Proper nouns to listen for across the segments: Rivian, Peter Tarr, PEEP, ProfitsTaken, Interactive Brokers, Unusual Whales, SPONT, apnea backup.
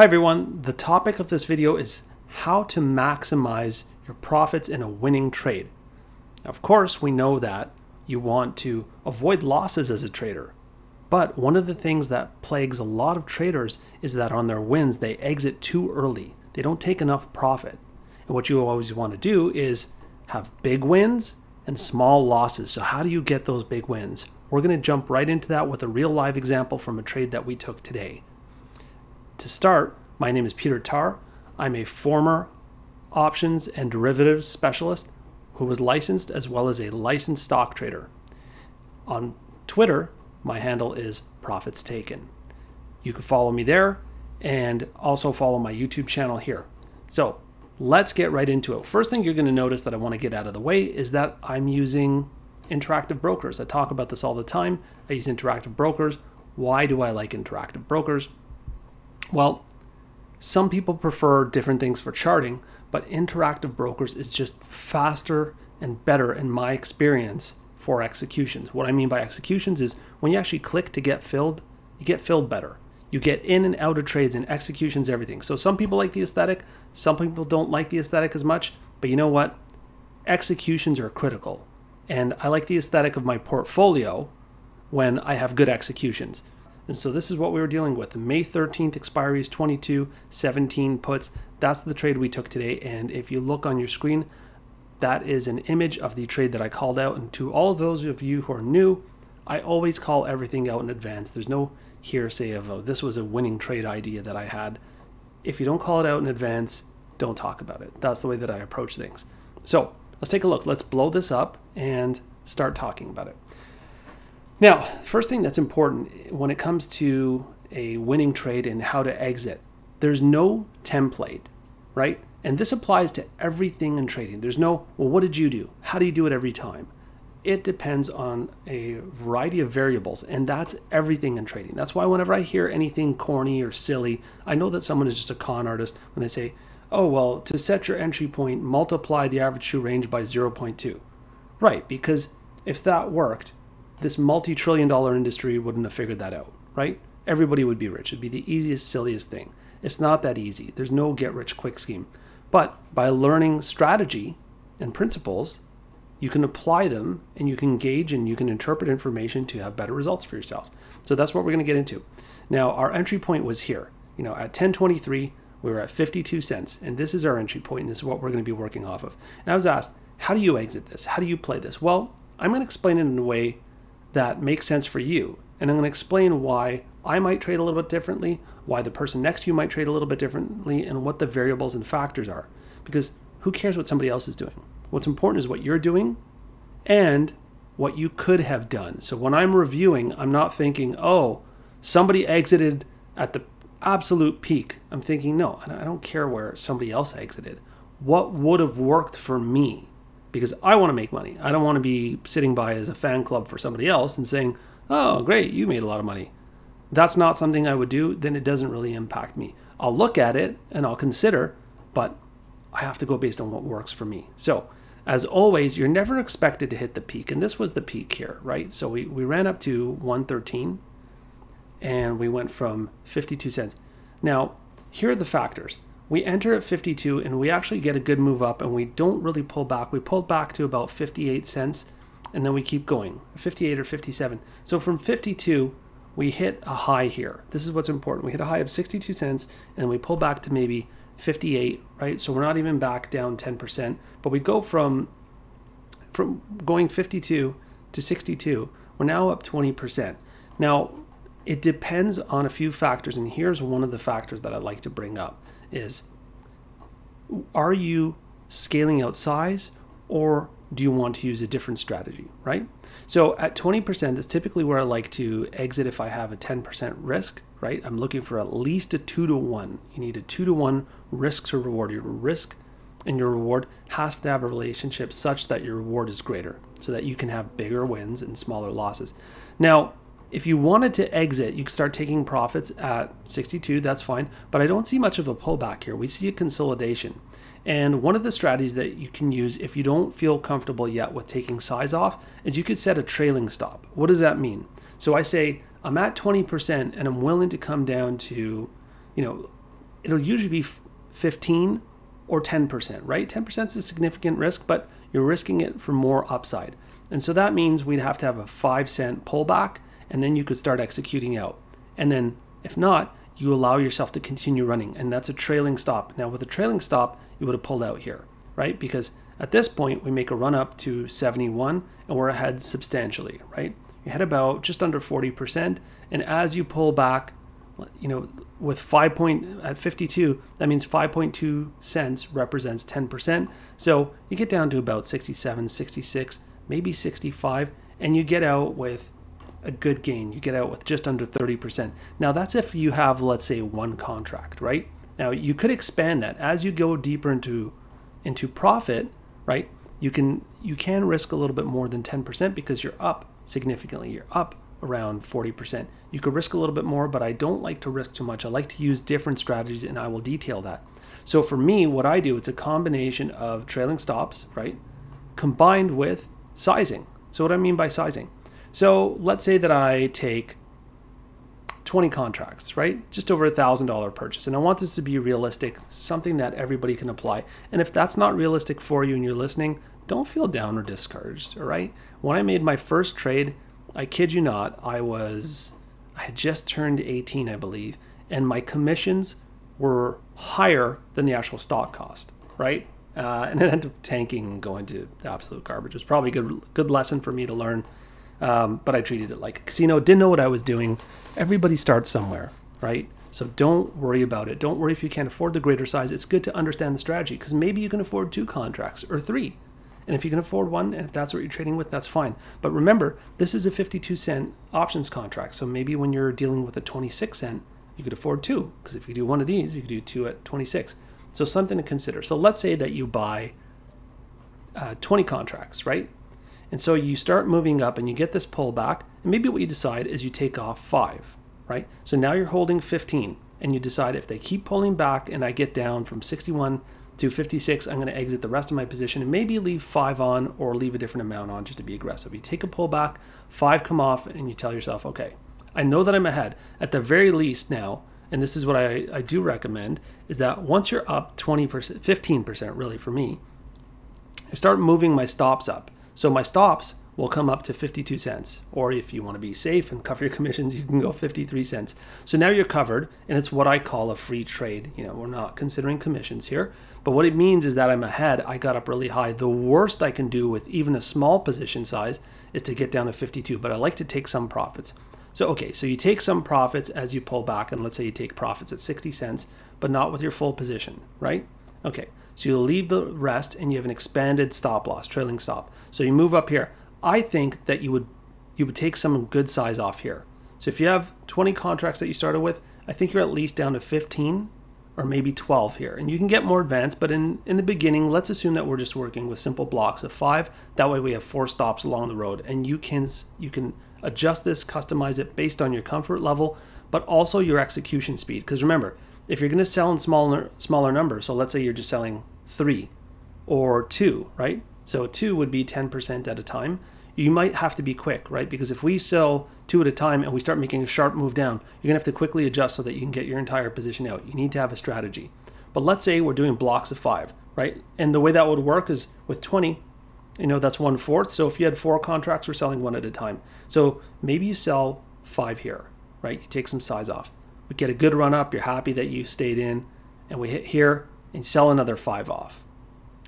Hi everyone, the topic of this video is how to maximize your profits in a winning trade. Now, of course, we know that you want to avoid losses as a trader, but one of the things that plagues a lot of traders is that on their wins, they exit too early. They don't take enough profit. And what you always want to do is have big wins and small losses. So how do you get those big wins? We're going to jump right into that with a real live example from a trade that we took today. To start, my name is Peter Tarr. I'm a former options and derivatives specialist who was licensed as well as a licensed stock trader. On Twitter, my handle is ProfitsTaken. You can follow me there and also follow my YouTube channel here. So let's get right into it. First thing you're going to notice that I want to get out of the way is that I'm using Interactive Brokers. I talk about this all the time. I use Interactive Brokers. Why do I like Interactive Brokers? Well, some people prefer different things for charting, but Interactive Brokers is just faster and better in my experience for executions. What I mean by executions is when you actually click to get filled, you get filled better. You get in and out of trades and executions, everything. So some people like the aesthetic, some people don't like the aesthetic as much, but you know what? Executions are critical. And I like the aesthetic of my portfolio when I have good executions. And so this is what we were dealing with. The May 13th expiry is 2217 puts. That's the trade we took today. And if you look on your screen, that is an image of the trade that I called out. And to all of those of you who are new, I always call everything out in advance. There's no hearsay of, oh, this was a winning trade idea that I had. If you don't call it out in advance, don't talk about it. That's the way that I approach things. So let's take a look. Let's blow this up and start talking about it. Now, first thing that's important when it comes to a winning trade and how to exit, there's no template, right? And this applies to everything in trading. There's no, well, what did you do? How do you do it every time? It depends on a variety of variables, and that's everything in trading. That's why whenever I hear anything corny or silly, I know that someone is just a con artist when they say, oh, well, to set your entry point, multiply the average true range by 0.2. Right, because if that worked, this multi-trillion dollar industry wouldn't have figured that out, right? Everybody would be rich. It'd be the easiest, silliest thing. It's not that easy. There's no get rich quick scheme. But by learning strategy and principles, you can apply them and you can gauge and you can interpret information to have better results for yourself. So that's what we're going to get into. Now, our entry point was here. You know, at 10.23, we were at 52 cents. And this is our entry point. And this is what we're going to be working off of. And I was asked, how do you exit this? How do you play this? Well, I'm going to explain it in a way that makes sense for you. And I'm going to explain why I might trade a little bit differently, why the person next to you might trade a little bit differently, and what the variables and factors are. Because who cares what somebody else is doing? What's important is what you're doing and what you could have done. So when I'm reviewing, I'm not thinking, oh, somebody exited at the absolute peak. I'm thinking, no, I don't care where somebody else exited. What would have worked for me? Because I want to make money. I don't want to be sitting by as a fan club for somebody else and saying, oh, great, you made a lot of money. That's not something I would do. Then it doesn't really impact me. I'll look at it and I'll consider, but I have to go based on what works for me. So as always, you're never expected to hit the peak. And this was the peak here, right? So we ran up to 113 and we went from 52 cents. Now, here are the factors. We enter at 52 and we actually get a good move up and we don't really pull back. We pulled back to about 58 cents and then we keep going, 58 or 57. So from 52, we hit a high here. This is what's important. We hit a high of 62 cents and we pull back to maybe 58, right? So we're not even back down 10%, but we go from going 52 to 62, we're now up 20%. Now, it depends on a few factors and here's one of the factors that I'd like to bring up. Is, are you scaling out size or do you want to use a different strategy, right? So at 20% is typically where I like to exit if I have a 10% risk, right? I'm looking for at least a 2-to-1. You need a 2-to-1 risk to reward. Your risk and your reward has to have a relationship such that your reward is greater so that you can have bigger wins and smaller losses. Now, if you wanted to exit, you could start taking profits at 62, that's fine, but I don't see much of a pullback here. We see a consolidation. And one of the strategies that you can use if you don't feel comfortable yet with taking size off is you could set a trailing stop. What does that mean? So I say, I'm at 20% and I'm willing to come down to, you know, it'll usually be 15 or 10%, right? 10% is a significant risk, but you're risking it for more upside. And so that means we'd have to have a 5-cent pullback, and then you could start executing out. And then if not, you allow yourself to continue running, and that's a trailing stop. Now with a trailing stop, you would have pulled out here, right? Because at this point, we make a run up to 71 and we're ahead substantially, right? You had about just under 40%. And as you pull back, you know, with 52, that means 5.2 cents represents 10%. So you get down to about 67, 66, maybe 65, and you get out with a good gain. You get out with just under 30%. Now that's if you have, let's say, one contract, right? Now you could expand that as you go deeper into profit, right? You can risk a little bit more than 10% because you're up significantly. You're up around 40%. You could risk a little bit more, but I don't like to risk too much. I like to use different strategies, and I will detail that. So for me, what I do, it's a combination of trailing stops, right? Combined with sizing. So what I mean by sizing. So let's say that I take 20 contracts, right? Just over $1,000 purchase. And I want this to be realistic, something that everybody can apply. And if that's not realistic for you and you're listening, don't feel down or discouraged, all right? When I made my first trade, I kid you not, I had just turned 18, I believe, and my commissions were higher than the actual stock cost, right? And it ended up tanking and going to absolute garbage. It was probably a good lesson for me to learn, but I treated it like a casino. Didn't know what I was doing. Everybody starts somewhere, right? So don't worry about it. Don't worry if you can't afford the greater size. It's good to understand the strategy because maybe you can afford 2 contracts or 3. And if you can afford one, and if that's what you're trading with, that's fine. But remember, this is a 52-cent options contract. So maybe when you're dealing with a 26-cent, you could afford 2. Because if you do one of these, you could do 2 at 26. So something to consider. So let's say that you buy 20 contracts, right? And so you start moving up and you get this pullback. And maybe what you decide is you take off 5, right? So now you're holding 15. And you decide if they keep pulling back and I get down from 61 to 56, I'm going to exit the rest of my position and maybe leave 5 on or leave a different amount on just to be aggressive. You take a pullback, 5 come off, and you tell yourself, okay, I know that I'm ahead. At the very least now, and this is what I do recommend, is that once you're up 20%, 15% really for me, I start moving my stops up. So my stops will come up to 52 cents, or if you want to be safe and cover your commissions, you can go 53 cents. So now you're covered, and it's what I call a free trade. You know, we're not considering commissions here, but what it means is that I'm ahead. I got up really high. The worst I can do with even a small position size is to get down to 52, but I like to take some profits. So, okay, so you take some profits as you pull back, and let's say you take profits at 60 cents, but not with your full position, right? Okay, so you'll leave the rest, and you have an expanded stop loss, trailing stop. So you move up here. I think that you would take some good size off here. So if you have 20 contracts that you started with, I think you're at least down to 15 or maybe 12 here. And you can get more advanced, but in the beginning, let's assume that we're just working with simple blocks of 5. That way we have 4 stops along the road. And you can adjust this, customize it based on your comfort level, but also your execution speed. Because remember, if you're gonna sell in smaller numbers, so let's say you're just selling 3 or 2, right? So 2 would be 10% at a time. You might have to be quick, right? Because if we sell 2 at a time and we start making a sharp move down, you're gonna have to quickly adjust so that you can get your entire position out. You need to have a strategy. But let's say we're doing blocks of 5, right? And the way that would work is with 20, you know, that's 1/4. So if you had 4 contracts, we're selling 1 at a time. So maybe you sell 5 here, right? You take some size off. We get a good run up, you're happy that you stayed in, and we hit here and sell another 5 off.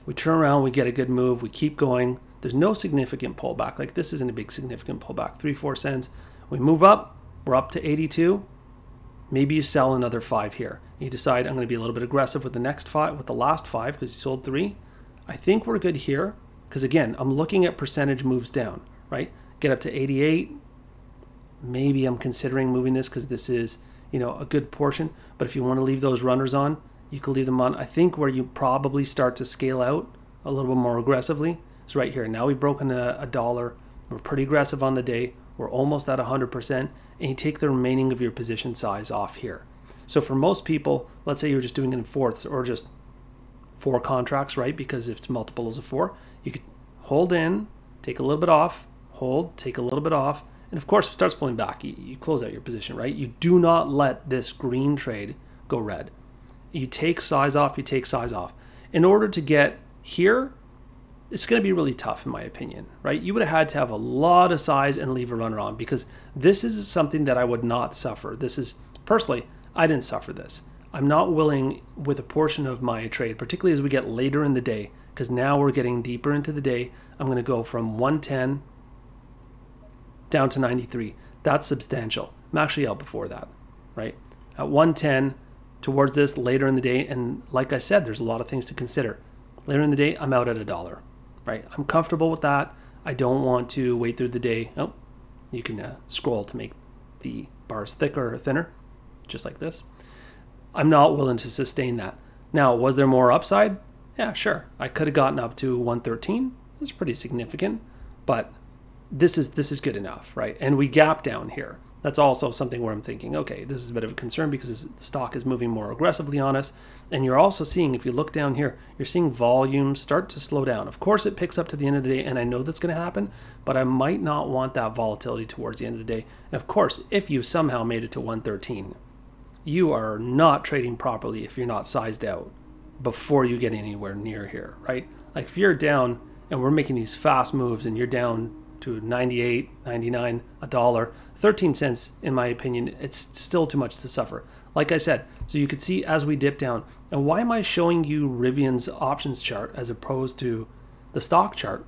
We turn around, we get a good move, we keep going. There's no significant pullback. Like this isn't a big significant pullback, 3-4 cents. We move up, we're up to 82. Maybe you sell another 5 here. You decide I'm gonna be a little bit aggressive with the next 5, with the last 5, because you sold 3. I think we're good here, because again, I'm looking at percentage moves down, right? Get up to 88. Maybe I'm considering moving this because this is, you know, a good portion, but if you wanna leave those runners on, you can leave them on. I think where you probably start to scale out a little bit more aggressively is right here. Now we've broken a dollar. We're pretty aggressive on the day. We're almost at 100%. And you take the remaining of your position size off here. So for most people, let's say you're just doing it in fourths or just 4 contracts, right? Because if it's multiples of 4, you could hold in, take a little bit off, hold, take a little bit off. And of course, if it starts pulling back, you close out your position, right? You do not let this green trade go red. you take size off, you take size off. In order to get here, it's going to be really tough, in my opinion, right? You would have had to have a lot of size and leave a runner on, because this is something that I would not suffer. This is, personally, I didn't suffer this. I'm not willing with a portion of my trade, particularly as we get later in the day, because now we're getting deeper into the day. I'm going to go from 110 down to 93. That's substantial. I'm actually out before that, right? At 110 towards this later in the day, and like I said, there's a lot of things to consider. Later in the day, I'm out at $1, right? I'm comfortable with that. I don't want to wait through the day. Oh, you can scroll to make the bars thicker or thinner, just like this. I'm not willing to sustain that. Now, was there more upside? Yeah, sure. I could have gotten up to 113. That's pretty significant, but this is good enough, right? And we gap down here. That's also something where I'm thinking, okay, this is a bit of a concern because the stock is moving more aggressively on us. And you're also seeing, if you look down here, you're seeing volume start to slow down. Of course, it picks up to the end of the day, and I know that's going to happen, but I might not want that volatility towards the end of the day. And of course, if you somehow made it to 113, you are not trading properly if you're not sized out before you get anywhere near here, right? Like if you're down and we're making these fast moves and you're down to 98, 99, $1, 13 cents, in my opinion, it's still too much to suffer. Like I said, so you could see as we dip down. And why am I showing you Rivian's options chart as opposed to the stock chart?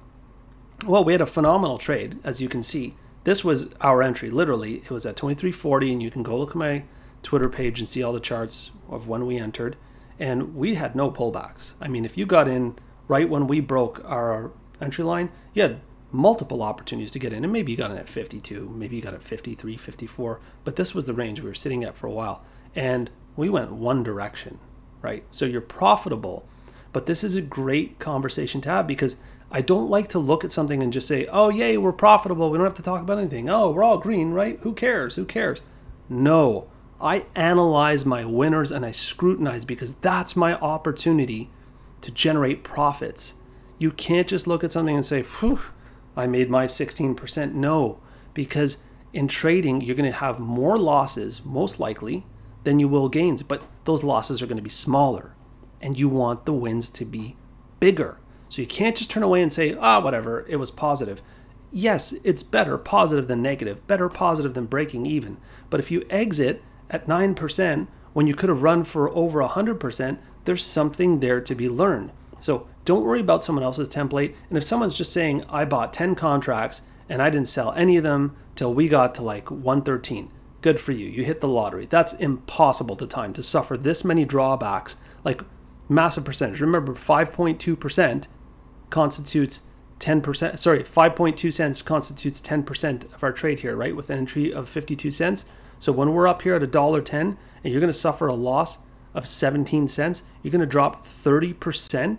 Well, we had a phenomenal trade, as you can see. This was our entry, literally. It was at 23.40, and you can go look at my Twitter page and see all the charts of when we entered. And we had no pullbacks. I mean, if you got in right when we broke our entry line, you had multiple opportunities to get in, and maybe you got in at 52, maybe you got at 53, 54, but this was the range we were sitting at for a while, and we went one direction, right? So you're profitable, but this is a great conversation to have, because I don't like to look at something and just say, oh, yay, we're profitable, we don't have to talk about anything. Oh, we're all green, right? Who cares? Who cares? No, I analyze my winners and I scrutinize, because that's my opportunity to generate profits. You can't just look at something and say, phew, I made my 16%. No, because in trading, you're going to have more losses, most likely, than you will gains. But those losses are going to be smaller, and you want the wins to be bigger. So you can't just turn away and say, ah, whatever, it was positive. Yes, it's better positive than negative, better positive than breaking even. But if you exit at 9% when you could have run for over 100%, there's something there to be learned. So don't worry about someone else's template. And if someone's just saying, I bought 10 contracts and I didn't sell any of them till we got to like 113, good for you. You hit the lottery. That's impossible to time, to suffer this many drawbacks, like massive percentage. Remember, 5.2% constitutes 10%, sorry, 5.2 cents constitutes 10% of our trade here, right? With an entry of 52 cents. So when we're up here at $1.10 and you're going to suffer a loss of 17 cents, you're going to drop 30%.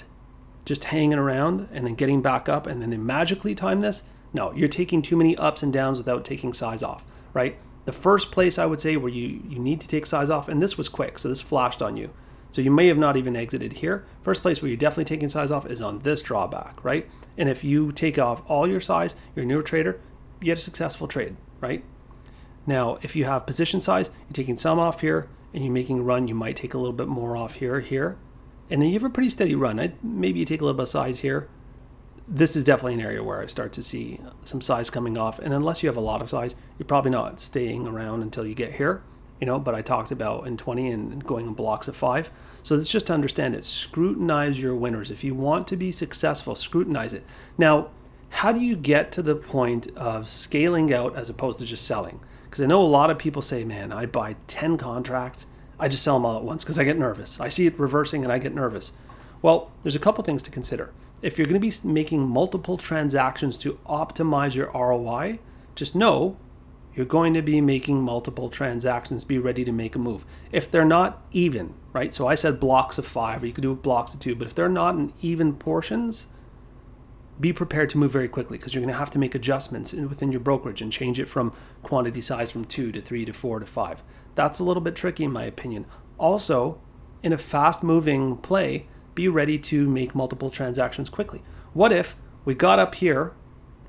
Just hanging around and then getting back up and then they magically time this? No, you're taking too many ups and downs without taking size off, right? The first place I would say where you need to take size off, and this was quick, so this flashed on you. So you may have not even exited here. First place where you're definitely taking size off is on this drawback, right? And if you take off all your size, you're a newer trader, you had a successful trade, right? Now, if you have position size, you're taking some off here and you're making a run, you might take a little bit more off here. And then you have a pretty steady run. Maybe you take a little bit of size here. This is definitely an area where I start to see some size coming off. And unless you have a lot of size, you're probably not staying around until you get here. You know, but I talked about in 20 and going in blocks of 5. So it's just to understand it. Scrutinize your winners. If you want to be successful, scrutinize it. Now, how do you get to the point of scaling out as opposed to just selling? Because I know a lot of people say, man, I buy 10 contracts. I just sell them all at once because I get nervous. I see it reversing and I get nervous. Well, there's a couple things to consider. If you're going to be making multiple transactions to optimize your ROI, just know you're going to be making multiple transactions. Be ready to make a move. If they're not even, right? So I said blocks of 5, or you could do blocks of 2, but if they're not in even portions, be prepared to move very quickly because you're going to have to make adjustments within your brokerage and change it from quantity size from 2 to 3 to 4 to 5. That's a little bit tricky in my opinion. Also, in a fast-moving play, be ready to make multiple transactions quickly. What if we got up here,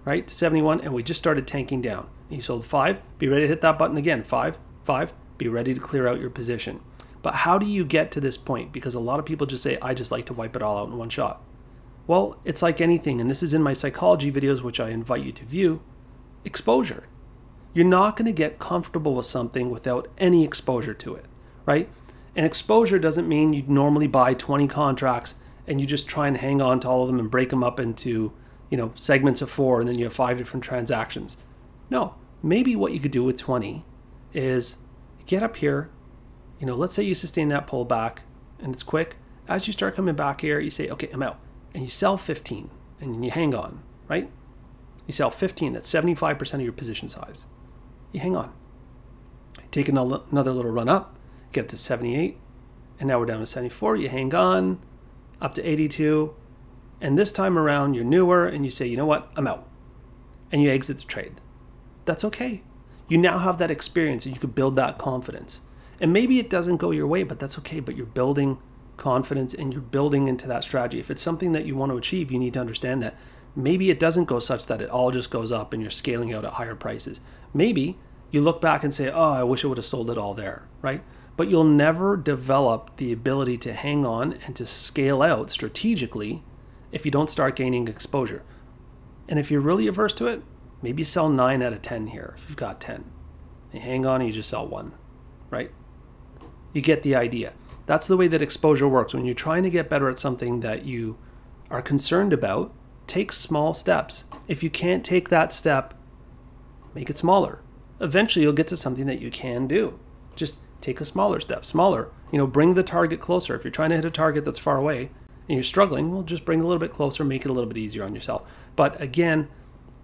right, to 71, and we just started tanking down? And you sold 5, be ready to hit that button again, 5, 5, be ready to clear out your position. But how do you get to this point? Because a lot of people just say, I just like to wipe it all out in one shot. Well, it's like anything, and this is in my psychology videos, which I invite you to view, exposure. You're not going to get comfortable with something without any exposure to it, right? And exposure doesn't mean you'd normally buy 20 contracts and you just try and hang on to all of them and break them up into, you know, segments of 4 and then you have 5 different transactions. No, maybe what you could do with 20 is get up here, you know, let's say you sustain that pullback and it's quick. As you start coming back here, you say, okay, I'm out. And you sell 15 and you hang on, right? You sell 15, that's 75% of your position size. You hang on. Take another little run up, get up to 78, and now we're down to 74. You hang on, up to 82. And this time around, you're newer and you say, you know what, I'm out. And you exit the trade. That's okay. You now have that experience and you could build that confidence. And maybe it doesn't go your way, but that's okay. But you're building confidence and you're building into that strategy. If it's something that you want to achieve, you need to understand that maybe it doesn't go such that it all just goes up and you're scaling out at higher prices. Maybe you look back and say, oh, I wish I would have sold it all there, right? But you'll never develop the ability to hang on and to scale out strategically if you don't start gaining exposure. And if you're really averse to it, maybe sell 9 out of 10 here if you've got 10. You hang on and you just sell 1, right? You get the idea. That's the way that exposure works. When you're trying to get better at something that you are concerned about, take small steps. If you can't take that step, make it smaller. Eventually you'll get to something that you can do. Just take a smaller step, smaller. You know, bring the target closer. If you're trying to hit a target that's far away and you're struggling, well, just bring a little bit closer, make it a little bit easier on yourself. But again,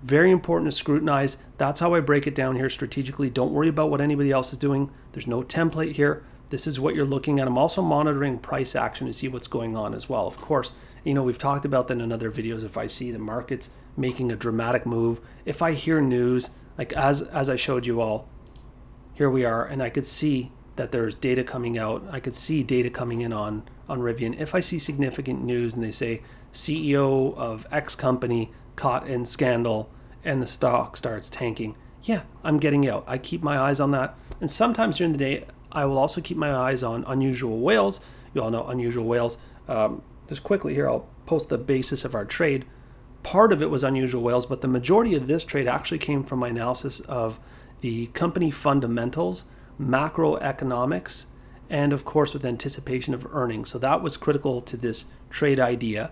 very important to scrutinize. That's how I break it down here strategically. Don't worry about what anybody else is doing. There's no template here. This is what you're looking at. I'm also monitoring price action to see what's going on as well. Of course, you know, we've talked about that in other videos. If I see the markets making a dramatic move, if I hear news, like as I showed you all, here we are, and I could see that there's data coming out. I could see data coming in on Rivian. If I see significant news and they say CEO of X company caught in scandal and the stock starts tanking, yeah, I'm getting out. I keep my eyes on that. And sometimes during the day, I will also keep my eyes on Unusual Whales. You all know Unusual Whales. Just quickly here, I'll post the basis of our trade. Part of it was Unusual Whales, but the majority of this trade actually came from my analysis of the company fundamentals, macroeconomics, and of course with anticipation of earnings. So that was critical to this trade idea.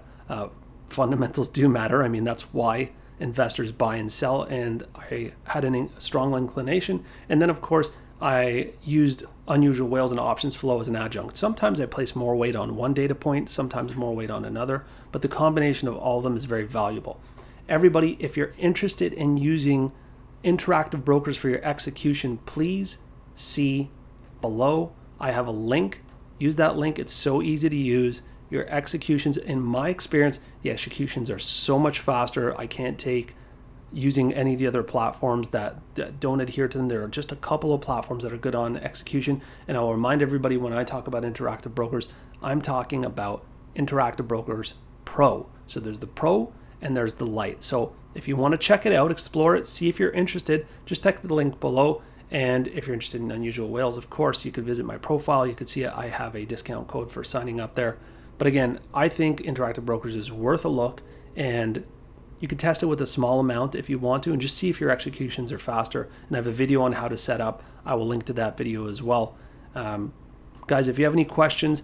Fundamentals do matter. I mean, that's why investors buy and sell, and I had a strong inclination. And then of course, I used Unusual Whales and options flow as an adjunct. Sometimes I place more weight on one data point, sometimes more weight on another, but the combination of all of them is very valuable. Everybody, if you're interested in using Interactive Brokers for your execution, please see below. I have a link. Use that link. It's so easy to use. Your executions, in my experience, the executions are so much faster. I can't take using any of the other platforms that don't adhere to them. There are just a couple of platforms that are good on execution. And I'll remind everybody, when I talk about Interactive Brokers, I'm talking about Interactive Brokers Pro. So there's the Pro and there's the Lite. So if you want to check it out, explore it, see if you're interested, just check the link below. And if you're interested in Unusual Whales, of course, you could visit my profile. You could see I have a discount code for signing up there. But again, I think Interactive Brokers is worth a look, and you can test it with a small amount if you want to and just see if your executions are faster. And I have a video on how to set up. I will link to that video as well. Guys, if you have any questions,